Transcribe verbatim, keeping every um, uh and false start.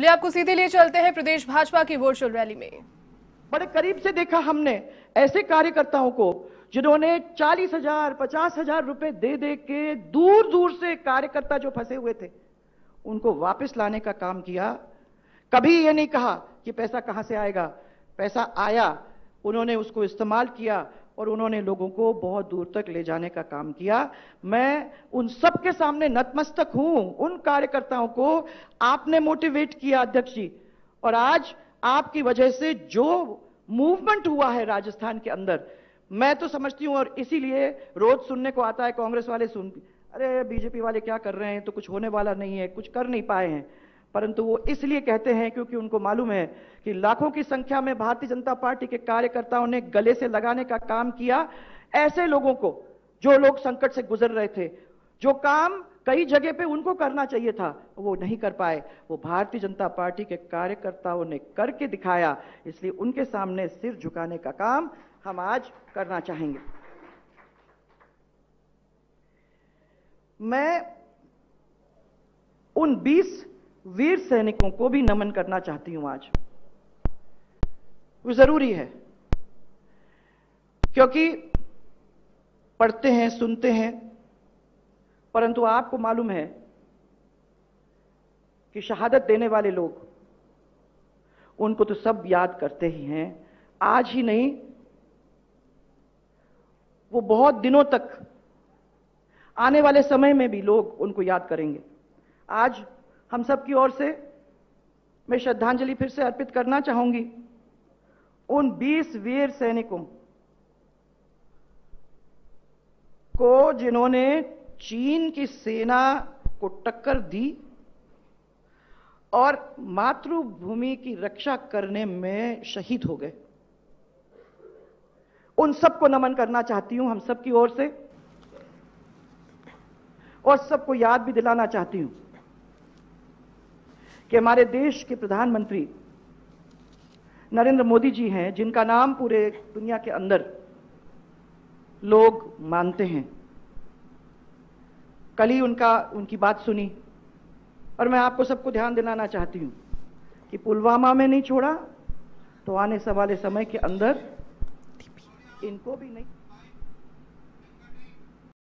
ले आपको सीधे लिए चलते हैं प्रदेश भाजपा की वर्चुअल रैली में। बड़े करीब से देखा हमने ऐसे कार्यकर्ताओं को जिन्होंने चालीस हजार पचास हजार रुपए दे दे के दूर दूर से कार्यकर्ता जो फंसे हुए थे उनको वापस लाने का काम किया। कभी ये नहीं कहा कि पैसा कहां से आएगा, पैसा आया, उन्होंने उसको इस्तेमाल किया और उन्होंने लोगों को बहुत दूर तक ले जाने का काम किया। मैं उन सब के सामने नतमस्तक हूं, उन कार्यकर्ताओं को आपने मोटिवेट किया अध्यक्ष जी, और आज आपकी वजह से जो मूवमेंट हुआ है राजस्थान के अंदर, मैं तो समझती हूं, और इसीलिए रोज सुनने को आता है कांग्रेस वाले सुन अरे बीजेपी वाले क्या कर रहे हैं, तो कुछ होने वाला नहीं है, कुछ कर नहीं पाए हैं, परंतु वो इसलिए कहते हैं क्योंकि उनको मालूम है कि लाखों की संख्या में भारतीय जनता पार्टी के कार्यकर्ताओं ने गले से लगाने का काम किया ऐसे लोगों को जो लोग संकट से गुजर रहे थे। जो काम कई जगह पे उनको करना चाहिए था वो नहीं कर पाए, वो भारतीय जनता पार्टी के कार्यकर्ताओं ने करके दिखाया, इसलिए उनके सामने सिर झुकाने का काम हम आज करना चाहेंगे। मैं उन बीस वीर सैनिकों को भी नमन करना चाहती हूं आज, वो जरूरी है क्योंकि पढ़ते हैं सुनते हैं, परंतु आपको मालूम है कि शहादत देने वाले लोग उनको तो सब याद करते ही हैं। आज ही नहीं, वो बहुत दिनों तक आने वाले समय में भी लोग उनको याद करेंगे। आज हम सब की ओर से मैं श्रद्धांजलि फिर से अर्पित करना चाहूंगी उन बीस वीर सैनिकों को जिन्होंने चीन की सेना को टक्कर दी और मातृभूमि की रक्षा करने में शहीद हो गए। उन सबको नमन करना चाहती हूं हम सब की ओर से, और सबको याद भी दिलाना चाहती हूं कि हमारे देश के प्रधानमंत्री नरेंद्र मोदी जी हैं, जिनका नाम पूरे दुनिया के अंदर लोग मानते हैं। कल ही उनका उनकी बात सुनी, और मैं आपको सबको ध्यान दिलाना चाहती हूं कि पुलवामा में नहीं छोड़ा तो आने वाले समय के अंदर इनको भी नहीं।